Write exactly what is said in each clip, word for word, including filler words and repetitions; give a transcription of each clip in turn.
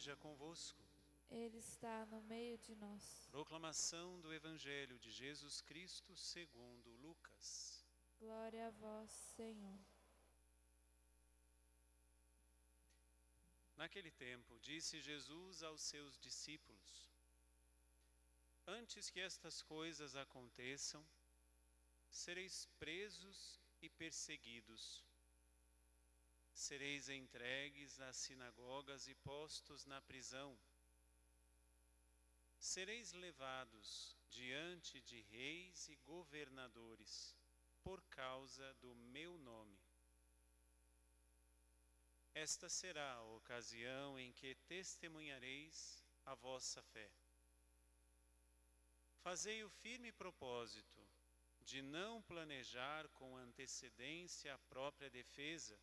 esteja convosco. Ele está no meio de nós. Proclamação do Evangelho de Jesus Cristo segundo Lucas. Glória a vós, Senhor. Naquele tempo, disse Jesus aos seus discípulos: antes que estas coisas aconteçam, sereis presos e perseguidos. Sereis entregues às sinagogas e postos na prisão. Sereis levados diante de reis e governadores, por causa do meu nome. Esta será a ocasião em que testemunhareis a vossa fé. Fazei o firme propósito de não planejar com antecedência a própria defesa,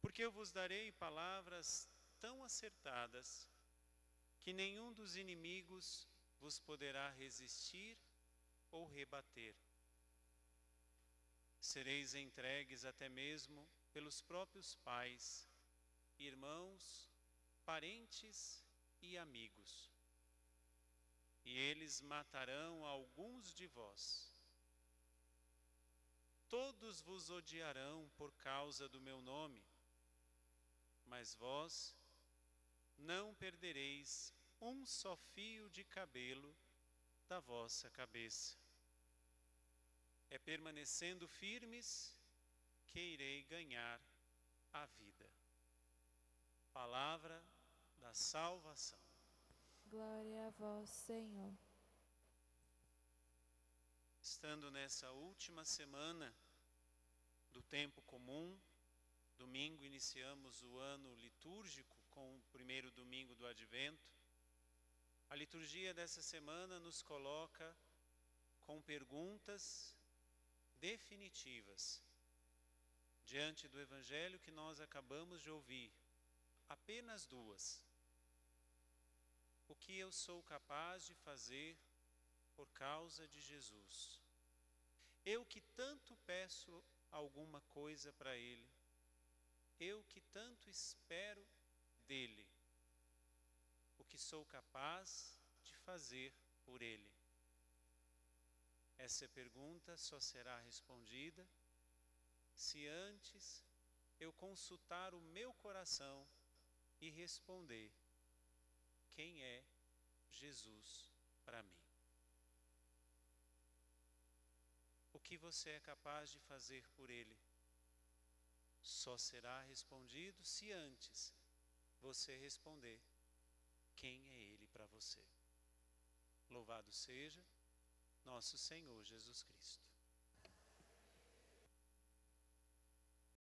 porque eu vos darei palavras tão acertadas que nenhum dos inimigos vos poderá resistir ou rebater. Sereis entregues até mesmo pelos próprios pais, irmãos, parentes e amigos. E eles matarão alguns de vós. Todos vos odiarão por causa do meu nome, mas vós não perdereis um só fio de cabelo da vossa cabeça. É permanecendo firmes que irei ganhar a vida. Palavra da salvação. Glória a vós, Senhor. Estando nessa última semana do tempo comum, domingo iniciamos o ano litúrgico com o primeiro domingo do Advento. A liturgia dessa semana nos coloca com perguntas definitivas. Diante do Evangelho que nós acabamos de ouvir, apenas duas. O que eu sou capaz de fazer por causa de Jesus? Eu que tanto peço alguma coisa para Ele, eu que tanto espero dele, o que sou capaz de fazer por ele? Essa pergunta só será respondida se antes eu consultar o meu coração e responder: quem é Jesus para mim? O que você é capaz de fazer por ele? Só será respondido se antes você responder: quem é ele para você? Louvado seja nosso Senhor Jesus Cristo.